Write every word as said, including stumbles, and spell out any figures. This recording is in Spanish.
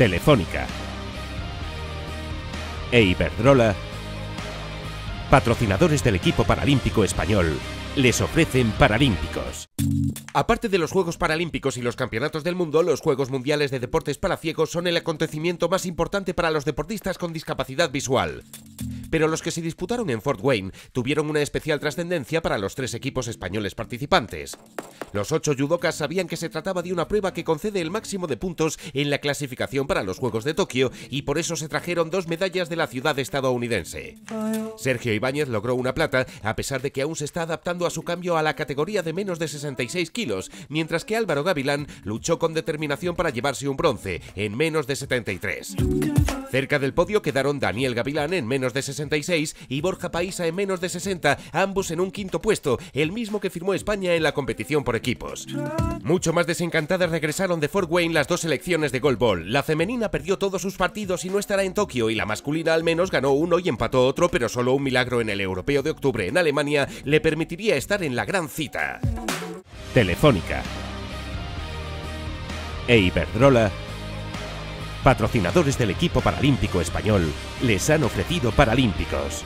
Telefónica e Iberdrola, patrocinadores del equipo paralímpico español, les ofrecen Paralímpicos. Aparte de los Juegos Paralímpicos y los Campeonatos del Mundo, los Juegos Mundiales de Deportes para Ciegos son el acontecimiento más importante para los deportistas con discapacidad visual. Pero los que se disputaron en Fort Wayne tuvieron una especial trascendencia para los tres equipos españoles participantes. Los ocho yudokas sabían que se trataba de una prueba que concede el máximo de puntos en la clasificación para los Juegos de Tokio y por eso se trajeron dos medallas de la ciudad estadounidense. Sergio Ibáñez logró una plata, a pesar de que aún se está adaptando a su cambio a la categoría de menos de sesenta y seis kilos, mientras que Álvaro Gavilán luchó con determinación para llevarse un bronce, en menos de setenta y tres. Cerca del podio quedaron Daniel Gavilán en menos de sesenta y seis y Borja Paisa en menos de sesenta, ambos en un quinto puesto, el mismo que firmó España en la competición por equipos. Mucho más desencantadas regresaron de Fort Wayne las dos selecciones de goalball. La femenina perdió todos sus partidos y no estará en Tokio, y la masculina al menos ganó uno y empató otro, pero solo un milagro en el europeo de octubre en Alemania le permitiría estar en la gran cita. Telefónica e Iberdrola, patrocinadores del equipo paralímpico español, les han ofrecido Paralímpicos.